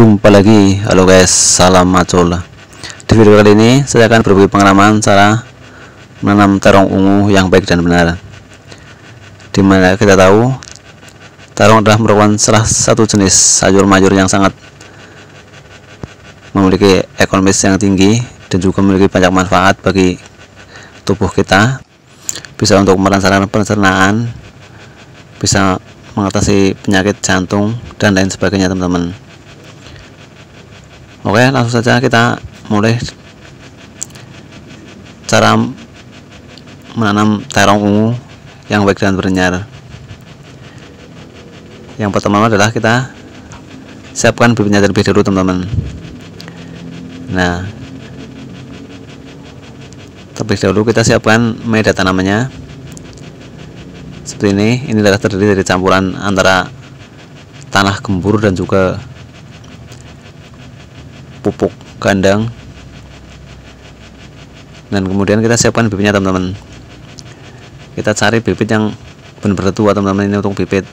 Jumpa lagi, halo guys, salam macola. Di video kali ini saya akan berbagi pengalaman cara menanam terong ungu yang baik dan benar. Dimana kita tahu terong adalah merupakan salah satu jenis sayur mayur yang sangat memiliki ekonomis yang tinggi dan juga memiliki banyak manfaat bagi tubuh kita. Bisa untuk merangsang pencernaan, bisa mengatasi penyakit jantung dan lain sebagainya, teman-teman. Oke, langsung saja kita mulai cara menanam terong ungu yang baik dan bernyar. Yang pertama adalah kita siapkan bibitnya terlebih dulu, teman-teman. Nah, terlebih dahulu kita siapkan media tanamannya seperti ini. Ini adalah terdiri dari campuran antara tanah gembur dan juga pupuk kandang, dan kemudian kita siapkan bibitnya, teman-teman. Kita cari bibit yang benar-benar tua, teman-teman. Ini untuk bibit,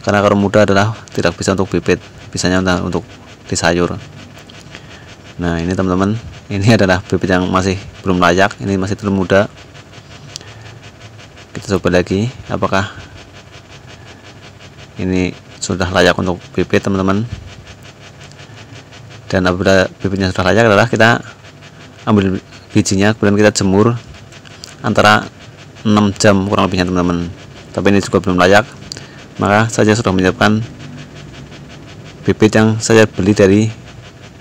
karena kalau muda adalah tidak bisa untuk bibit, bisanya untuk di sayur. Nah, ini teman-teman, ini adalah bibit yang masih belum layak, ini masih terlalu muda. Kita coba lagi apakah ini sudah layak untuk bibit, teman-teman. Dan apabila bibitnya sudah layak adalah kita ambil bijinya, kemudian kita jemur antara 6 jam kurang lebihnya, teman-teman. Tapi ini juga belum layak, maka saya sudah menyiapkan bibit yang saya beli dari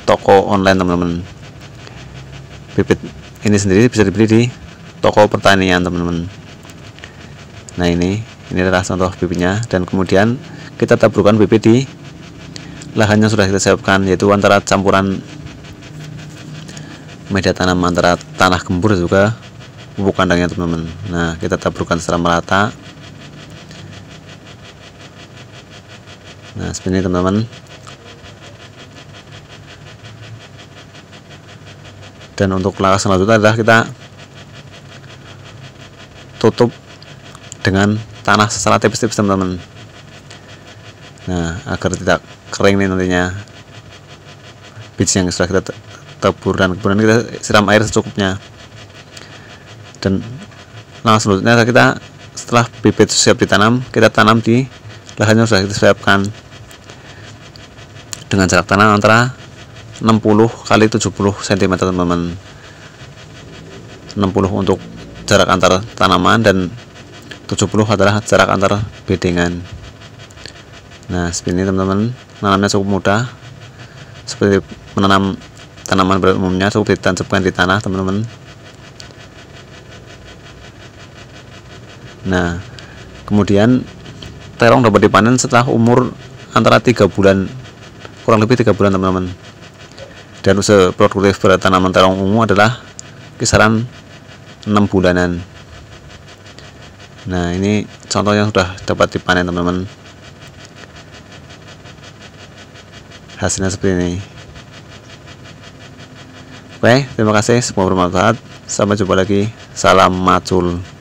toko online, teman-teman. Bibit ini sendiri bisa dibeli di toko pertanian, teman-teman. Nah, ini adalah contoh bibitnya, dan kemudian kita taburkan bibit di lahan yang sudah kita siapkan, yaitu antara campuran media tanam antara tanah gembur juga pupuk kandangnya, teman-teman. Nah, kita taburkan secara merata. Nah, seperti ini, teman-teman. Dan untuk langkah selanjutnya adalah kita tutup dengan tanah secara tipis-tipis, teman-teman. Nah, agar tidak kering nih nantinya biji yang sudah kita tabur, dan kemudian kita siram air secukupnya. Dan langsung selanjutnya kita setelah bibit siap ditanam, kita tanam di lahan yang sudah kita siapkan dengan jarak tanam antara 60 x 70 cm, teman-teman. 60 untuk jarak antar tanaman dan 70 adalah jarak antar bedengan. Nah, seperti ini, teman-teman. Menanamnya cukup mudah, seperti menanam tanaman pada umumnya, cukup ditancapkan di tanah, teman-teman. Nah, kemudian terong dapat dipanen setelah umur antara 3 bulan, kurang lebih 3 bulan, teman-teman. Dan usia produktif pada tanaman terong ungu adalah kisaran 6 bulanan. Nah, ini contoh yang sudah dapat dipanen, teman-teman. Hasilnya seperti ini. Oke, terima kasih, semoga bermanfaat. Sampai jumpa lagi. Salam macul.